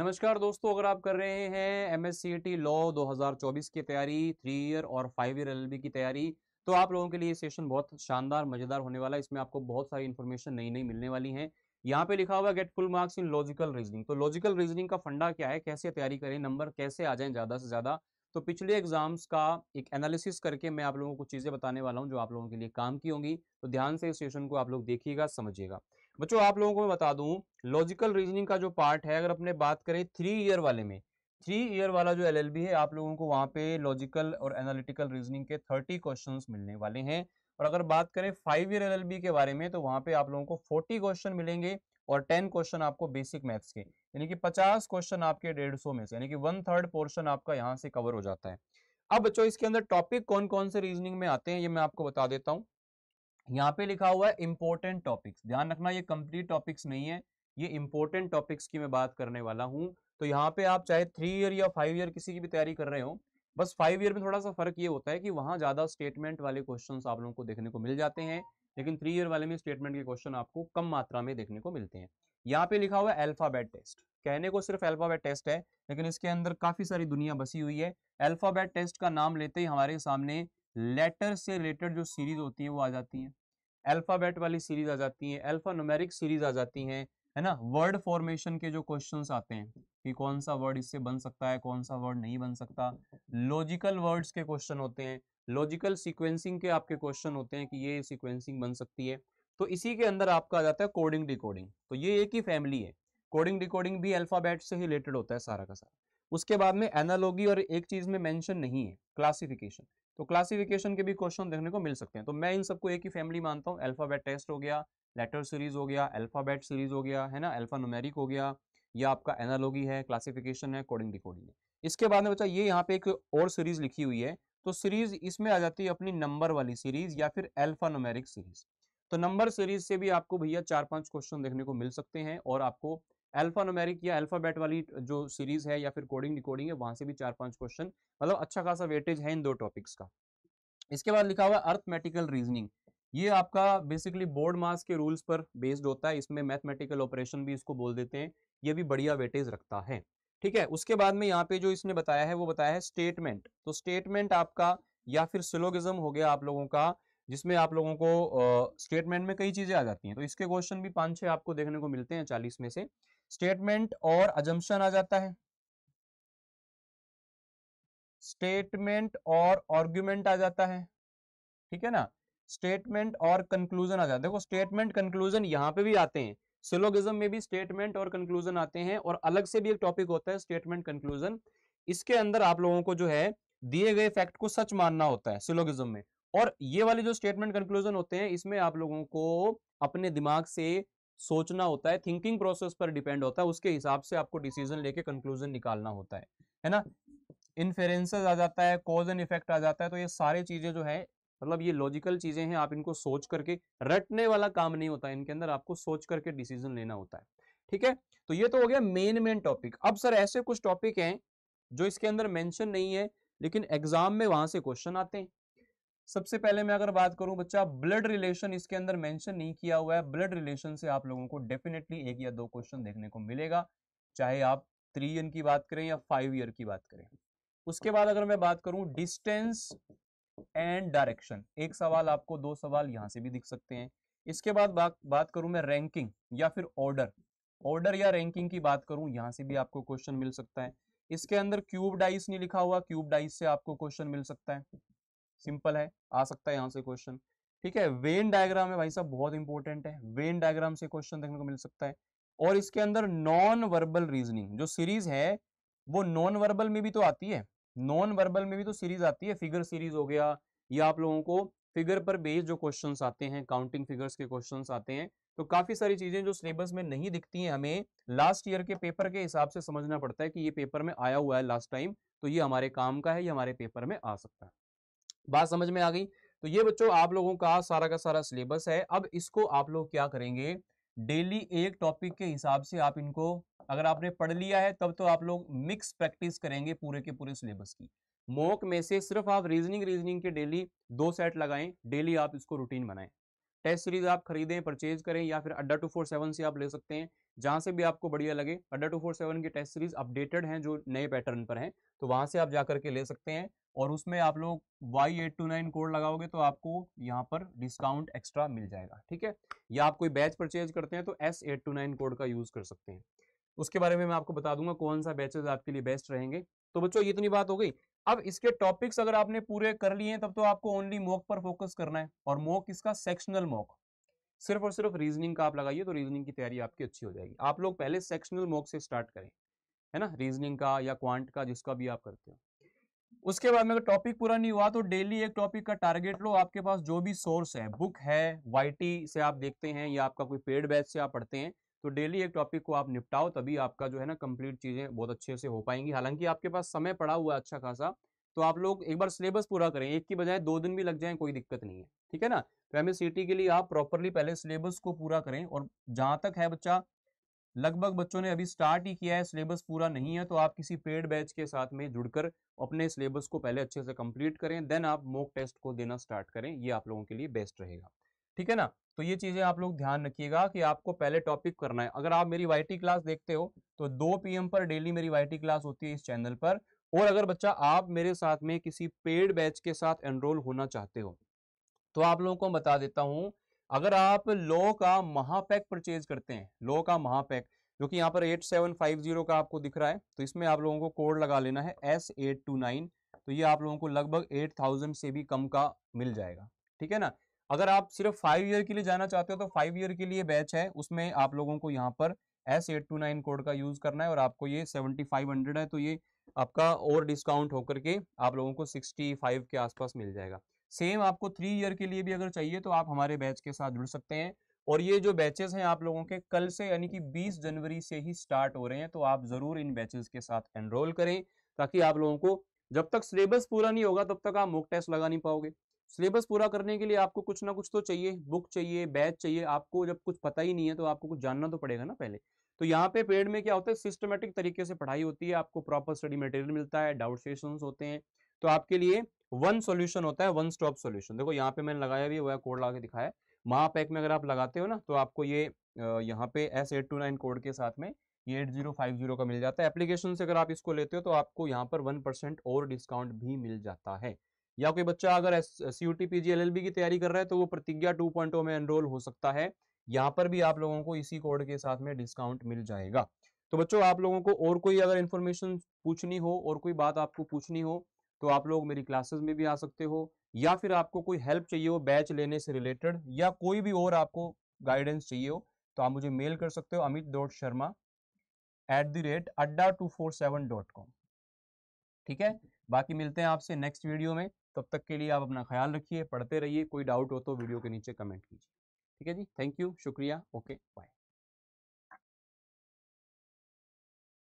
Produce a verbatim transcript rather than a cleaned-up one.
नमस्कार दोस्तों, अगर आप कर रहे हैं एमएससीएट लॉ दो हज़ार चौबीस की तैयारी, थ्री ईयर और फाइव ईयर एलएलबी की तैयारी, तो आप लोगों के लिए ये सेशन बहुत शानदार मजेदार होने वाला है। इसमें आपको बहुत सारी इन्फॉर्मेशन नई नई मिलने वाली है। यहाँ पे लिखा हुआ get full marks in logical reasoning. तो लॉजिकल रीजनिंग का फंडा क्या है, कैसे तैयारी करें, नंबर कैसे आ जाए ज्यादा से ज्यादा, तो पिछले एग्जाम्स का एक एनालिसिस करके मैं आप लोगों को चीजें बताने वाला हूँ जो आप लोगों के लिए काम की होंगी। तो ध्यान से इस सेशन को आप लोग देखिएगा, समझिएगा। बच्चों, आप लोगों को मैं बता दूं, लॉजिकल रीजनिंग का जो पार्ट है, अगर अपने बात करें थ्री ईयर वाले में, थ्री ईयर वाला जो एलएलबी है, आप लोगों को वहाँ पे लॉजिकल और एनालिटिकल रीजनिंग के थर्टी क्वेश्चन मिलने वाले हैं। और अगर बात करें फाइव ईयर एलएलबी के बारे में, तो वहाँ पे आप लोगों को फोर्टी क्वेश्चन मिलेंगे और टेन क्वेश्चन आपको बेसिक मैथ्स के, यानी कि पचास क्वेश्चन आपके डेढ़ सौ में से, यानी कि वन थर्ड पोर्शन आपका यहाँ से कवर हो जाता है। अब बच्चों, इसके अंदर टॉपिक कौन कौन से रीजनिंग में आते हैं ये मैं आपको बता देता हूँ। यहाँ पे लिखा हुआ है इंपॉर्टेंट टॉपिक्स। ध्यान रखना, ये कंप्लीट टॉपिक्स नहीं है, ये इंपॉर्टेंट टॉपिक्स की मैं बात करने वाला हूँ। तो यहाँ पे आप चाहे थ्री ईयर या फाइव ईयर किसी की भी तैयारी कर रहे हो, बस फाइव ईयर में थोड़ा सा फर्क ये होता है कि वहाँ ज़्यादा स्टेटमेंट वाले क्वेश्चन आप लोगों को देखने को मिल जाते हैं, लेकिन थ्री ईयर वाले में स्टेटमेंट के क्वेश्चन आपको कम मात्रा में देखने को मिलते हैं। यहाँ पे लिखा हुआ है अल्फाबेट टेस्ट। कहने को सिर्फ अल्फाबेट टेस्ट है, लेकिन इसके अंदर काफ़ी सारी दुनिया बसी हुई है। अल्फाबेट टेस्ट का नाम लेते ही हमारे सामने लेटर से रिलेटेड जो सीरीज होती है वो आ जाती है, अल्फाबेट वाली सीरीज आ जाती है, अल्फा न्यूमेरिक सीरीज आ जाती हैं, है ना। वर्ड फॉर्मेशन के जो क्वेश्चंस आते हैं कि कौन सा वर्ड इससे बन सकता है, कौन सा वर्ड नहीं बन सकता, लॉजिकल वर्ड्स के क्वेश्चन होते हैं, लॉजिकल सीक्वेंसिंग के आपके क्वेश्चन होते हैं कि ये सीक्वेंसिंग बन सकती है। तो इसी के अंदर आपका आ जाता है कोडिंग डिकोडिंग। तो ये एक ही फैमिली है, कोडिंग डिकोडिंग भी अल्फाबेट से ही रिलेटेड होता है सारा का सारा। उसके बाद में एनालॉजी और एक चीज़ में मेंशन नहीं है, क्लासिफिकेशन। तो क्लासिफिकेशन के भी क्वेश्चन देखने को मिल सकते हैं। तो मैं इन सबको एक ही फैमिली मानता हूँ। अल्फाबेट टेस्ट हो गया, लेटर सीरीज हो गया, अल्फाबेट सीरीज हो गया, है ना, अल्फा न्यूमेरिक हो गया, या आपका एनालॉजी है, क्लासिफिकेशन है, कोडिंग डिकोडिंग है। इसके बाद में बच्चा ये यहाँ पे एक और सीरीज लिखी हुई है, तो सीरीज इसमें आ जाती है अपनी नंबर वाली सीरीज या फिर अल्फा न्यूमेरिक सीरीज। तो नंबर सीरीज से भी आपको भैया चार पांच क्वेश्चन देखने को मिल सकते हैं, और आपको अल्फा न्यूमेरिक या अल्फाबेट वाली जो सीरीज है या फिर कोडिंग डिकोडिंग है वहां से भी चार पांच क्वेश्चन, मतलब अच्छा खासा वेटेज है इन दो टॉपिक्स का। इसके बाद लिखा हुआ अर्थमेटिकल रीजनिंग। ये आपका बेसिकली बोर्ड मास के रूल्स पर बेस्ड होता है, इसमें मैथमेटिकल ऑपरेशन भी इसको बोल देते हैं, ये भी बढ़िया वेटेज रखता है, ठीक है। उसके बाद में यहाँ पे जो इसने बताया है वो बताया है स्टेटमेंट। तो स्टेटमेंट आपका या फिर सिलोगिज्म हो गया आप लोगों का, जिसमें आप लोगों को स्टेटमेंट uh, में कई चीजें आ जाती हैं। तो इसके क्वेश्चन भी पांच छह आपको देखने को मिलते हैं चालीस में से। स्टेटमेंट और अजम्पशन आ जाता है, स्टेटमेंट और आर्ग्यूमेंट आ जाता है, ठीक है ना। स्टेटमेंट और कंक्लूजन आ जाता है। देखो, स्टेटमेंट कंक्लूजन यहाँ पे भी आते हैं, सिलोगिज्म में भी स्टेटमेंट और कंक्लूजन आते हैं, और अलग से भी एक टॉपिक होता है स्टेटमेंट कंक्लूजन। इसके अंदर आप लोगों को जो है दिए गए फैक्ट को सच मानना होता है सिलोगिज्म में, और ये वाले जो स्टेटमेंट कंक्लूजन होते हैं इसमें आप लोगों को अपने दिमाग से सोचना होता है, थिंकिंग प्रोसेस पर डिपेंड होता है, उसके हिसाब से आपको डिसीजन लेके कंक्लूजन निकालना होता है, है ना। इन्फेरेंसेस आ जाता है, कॉज एंड इफेक्ट आ जाता है। तो ये सारी चीजें जो है, मतलब ये लॉजिकल चीजें हैं, आप इनको सोच करके, रटने वाला काम नहीं होता इनके अंदर, आपको सोच करके डिसीजन लेना होता है, ठीक है। तो ये तो हो गया मेन मेन टॉपिक। अब सर ऐसे कुछ टॉपिक हैं जो इसके अंदर मेंशन नहीं है, लेकिन एग्जाम में वहां से क्वेश्चन आते हैं। सबसे पहले मैं अगर बात करूं बच्चा, ब्लड रिलेशन इसके अंदर मेंशन नहीं किया हुआ है। ब्लड रिलेशन से आप लोगों को डेफिनेटली एक या दो क्वेश्चन देखने को मिलेगा, चाहे आप थ्री ईयर की बात करें या फाइव ईयर की बात करें। उसके बाद अगर मैं बात करूं डिस्टेंस एंड डायरेक्शन, एक सवाल आपको, दो सवाल यहाँ से भी दिख सकते हैं। इसके बाद बात बात करूं मैं रैंकिंग या फिर ऑर्डर, ऑर्डर या रैंकिंग की बात करूं, यहाँ से भी आपको क्वेश्चन मिल सकता है। इसके अंदर क्यूब डाइस नहीं लिखा हुआ, क्यूब डाइस से आपको क्वेश्चन मिल सकता है, सिंपल है, आ सकता है यहाँ से क्वेश्चन, ठीक है। वेन डायग्राम है भाई साहब, बहुत इंपॉर्टेंट है, वेन डायग्राम से क्वेश्चन देखने को मिल सकता है। और इसके अंदर नॉन वर्बल रीजनिंग जो सीरीज है वो नॉन वर्बल में भी तो आती है, नॉन वर्बल में भी तो सीरीज आती है, फिगर सीरीज हो गया, या आप लोगों को फिगर पर बेस्ड जो क्वेश्चंस आते हैं, काउंटिंग फिगर्स के क्वेश्चंस आते हैं। तो काफी सारी चीजें जो सिलेबस में नहीं दिखती हैं, हमें लास्ट ईयर के पेपर के हिसाब से समझना पड़ता है कि ये पेपर में आया हुआ है लास्ट टाइम, तो ये हमारे काम का है, ये हमारे पेपर में आ सकता है। बात समझ में आ गई। तो ये बच्चों आप लोगों का सारा का सारा सिलेबस है। अब इसको आप लोग क्या करेंगे, डेली एक टॉपिक के हिसाब से आप इनको, अगर आपने पढ़ लिया है तब तो आप लोग मिक्स प्रैक्टिस करेंगे पूरे के पूरे सिलेबस की। मॉक में से सिर्फ आप रीजनिंग रीजनिंग के डेली दो सेट लगाएं, डेली आप इसको रूटीन बनाएं। टेस्ट सीरीज आप खरीदें, परचेज करें, या फिर अड्डा टू फोर सेवन से आप ले सकते हैं, जहाँ से भी आपको बढ़िया लगे। अड्डा टू फोर सेवन की टेस्ट सीरीज अपडेटेड हैं जो नए पैटर्न पर हैं, तो वहाँ से आप जा करके ले सकते हैं। और उसमें आप लोग Y eight two nine code लगाओगे तो आपको यहाँ पर डिस्काउंट एक्स्ट्रा मिल जाएगा, ठीक है। या आप कोई बैच परचेज करते हैं तो S eight two nine code का यूज़ कर सकते हैं। उसके बारे में मैं आपको बता दूंगा कौन सा बैचेज आपके लिए बेस्ट रहेंगे। तो बच्चों ये इतनी बात हो गई। अब इसके टॉपिक्स अगर आपने पूरे कर लिए हैं तब तो आपको ओनली मॉक पर फोकस करना है, और मॉक इसका सेक्शनल मॉक, सिर्फ और सिर्फ रीजनिंग का आप लगाइए तो रीजनिंग की तैयारी आपकी अच्छी हो जाएगी। आप लोग पहले सेक्शनल मॉक से स्टार्ट करें, है ना, रीजनिंग का या क्वांट का, जिसका भी आप करते हो। उसके बाद में अगर टॉपिक पूरा नहीं हुआ तो डेली एक टॉपिक का टारगेट लो। आपके पास जो भी सोर्स है, बुक है, वाईटी से आप देखते हैं, या आपका कोई पेड बैच से आप पढ़ते हैं, तो डेली एक टॉपिक को आप निपटाओ, तभी आपका जो है ना कंप्लीट चीज़ें बहुत अच्छे से हो पाएंगी। हालांकि आपके पास समय पड़ा हुआ है अच्छा खासा, तो आप लोग एक बार सिलेबस पूरा करें, एक की बजाय दो दिन भी लग जाएं कोई दिक्कत नहीं है, ठीक है ना। तो एमएससीटी के लिए आप प्रॉपरली पहले सिलेबस को पूरा करें, और जहाँ तक है बच्चा, लगभग बच्चों ने अभी स्टार्ट ही किया है, सिलेबस पूरा नहीं है, तो आप किसी पेड बैच के साथ में जुड़कर अपने सिलेबस को पहले अच्छे से कंप्लीट करें, देन आप मॉक टेस्ट को देना स्टार्ट करें, ये आप लोगों के लिए बेस्ट रहेगा, ठीक है ना। तो ये चीज़ें आप लोग ध्यान रखिएगा कि आपको पहले टॉपिक करना है। अगर आप मेरी वाईटी क्लास देखते हो तो दो पीएम पर डेली मेरी वाईटी क्लास होती है इस चैनल पर। और अगर बच्चा आप मेरे साथ में किसी पेड बैच के साथ एनरोल होना चाहते हो तो आप लोगों को बता देता हूँ, अगर आप लो का महापैक परचेज करते हैं, लो का महापैक जो कि यहाँ पर एट सेवन फाइव जीरो का आपको दिख रहा है, तो इसमें आप लोगों को कोड लगा लेना है एस एट टू नाइन, तो ये आप लोगों को लगभग एट थाउजेंड से भी कम का मिल जाएगा, ठीक है ना। अगर आप सिर्फ फाइव ईयर के लिए जाना चाहते हो तो फाइव ईयर के लिए बैच है, उसमें आप लोगों को यहाँ पर S eight two nine code का यूज़ करना है, और आपको ये सेवेंटी फाइव हंड्रेड है, तो ये आपका और डिस्काउंट होकर के आप लोगों को सिक्सटी फाइव के आसपास मिल जाएगा। सेम आपको थ्री ईयर के लिए भी अगर चाहिए तो आप हमारे बैच के साथ जुड़ सकते हैं। और ये जो बैचेस हैं आप लोगों के कल से यानी कि बीस जनवरी से ही स्टार्ट हो रहे हैं, तो आप ज़रूर इन बैचेस के साथ एनरोल करें, ताकि आप लोगों को जब तक सिलेबस पूरा नहीं होगा तब तक आप मॉक टेस्ट लगा नहीं पाओगे। सिलेबस पूरा करने के लिए आपको कुछ ना कुछ तो चाहिए, बुक चाहिए, बैच चाहिए। आपको जब कुछ पता ही नहीं है तो आपको कुछ जानना तो पड़ेगा ना पहले। तो यहाँ पे पेड में क्या होता है, सिस्टमेटिक तरीके से पढ़ाई होती है, आपको प्रॉपर स्टडी मटेरियल मिलता है, डाउट सेशंस होते हैं, तो आपके लिए वन सॉल्यूशन होता है, वन स्टॉप सॉल्यूशन। देखो यहाँ पे मैंने लगाया भी हुआ है, कोड लगा के दिखाया है। महापैक में अगर आप लगाते हो ना तो आपको ये यहाँ पे S eight two nine code के साथ में ये एट जीरो फाइव जीरो का मिल जाता है। एप्लीकेशन से अगर आप इसको लेते हो तो आपको यहाँ पर वन परसेंट और डिस्काउंट भी मिल जाता है। या कोई बच्चा अगर C U E T P G L L B की तैयारी कर रहा है तो वो प्रतिज्ञा टू पॉइंट ओ में एनरोल हो सकता है, यहाँ पर भी आप लोगों को इसी कोड के साथ में डिस्काउंट मिल जाएगा। तो बच्चों आप लोगों को और कोई अगर इन्फॉर्मेशन पूछनी हो और कोई बात आपको पूछनी हो तो आप लोग मेरी क्लासेस में भी आ सकते हो, या फिर आपको कोई हेल्प चाहिए हो बैच लेने से रिलेटेड, या कोई भी और आपको गाइडेंस चाहिए हो तो आप मुझे मेल कर सकते हो Amit dot Sharma at the rate Adda two four seven dot com, ठीक है। बाकी मिलते हैं आपसे नेक्स्ट वीडियो में, तब तक के लिए आप अपना ख्याल रखिए, पढ़ते रहिए। कोई डाउट हो तो वीडियो के नीचे कमेंट कीजिए, ठीक है जी। थैंक यू, शुक्रिया, ओके, बाय।